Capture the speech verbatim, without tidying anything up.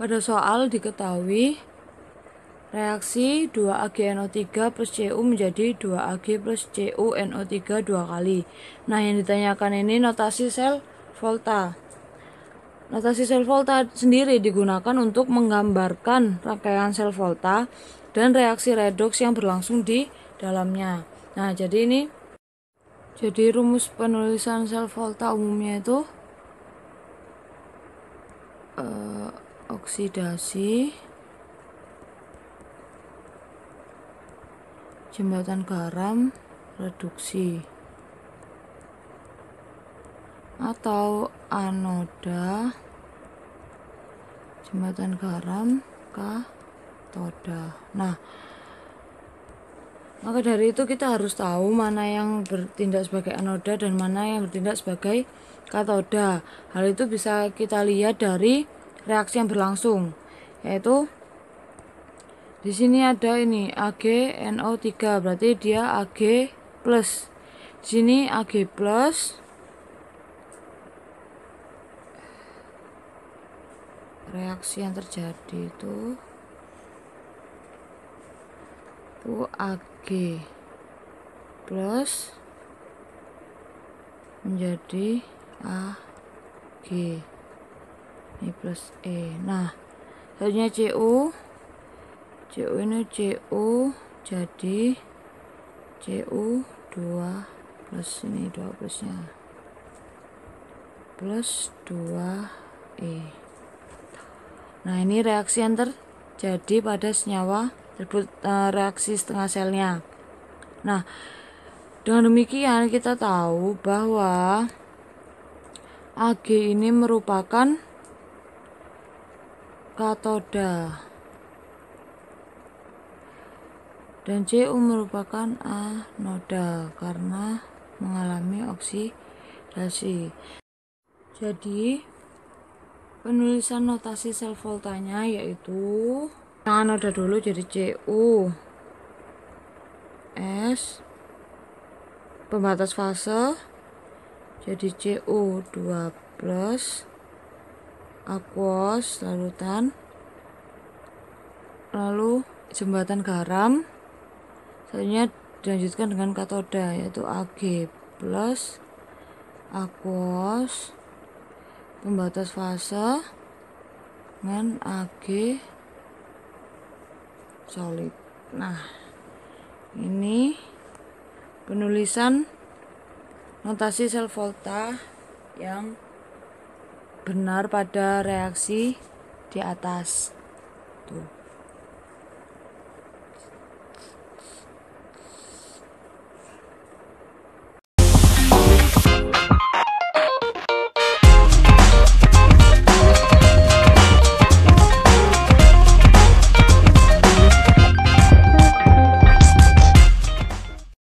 Pada soal diketahui reaksi dua A g N O tiga plus Cu menjadi dua A g plus Cu N O tiga dua kali. Nah, yang ditanyakan ini notasi sel volta. Notasi sel volta sendiri digunakan untuk menggambarkan rangkaian sel volta dan reaksi redoks yang berlangsung di dalamnya. Nah, jadi ini jadi rumus penulisan sel volta umumnya itu eh, oksidasi jembatan garam reduksi atau anoda jembatan garam katoda. Nah, maka dari itu kita harus tahu mana yang bertindak sebagai anoda dan mana yang bertindak sebagai katoda. Hal itu bisa kita lihat dari reaksi yang berlangsung, yaitu di sini ada ini A g N O tiga, berarti dia Ag plus. Di sini Ag plus reaksi yang terjadi itu itu Ag plus menjadi Ag, ini plus E. Nah, selanjutnya Cu. Cu ini Cu jadi Cu dua plus ini dua plusnya plus dua E. Nah, ini reaksi yang terjadi pada senyawa tersebut, reaksi setengah selnya. Nah, dengan demikian kita tahu bahwa Ag ini merupakan katoda dan Cu merupakan anoda karena mengalami oksidasi. Jadi penulisan notasi sel voltanya yaitu anoda dulu, jadi Cu S pembatas fase jadi Cu dua plus aquos larutan lalu jembatan garam. Selanjutnya dilanjutkan dengan katoda yaitu Ag plus aquos pembatas fase dengan Ag solid. Nah, ini penulisan notasi sel volta yang benar pada reaksi di atas tuh.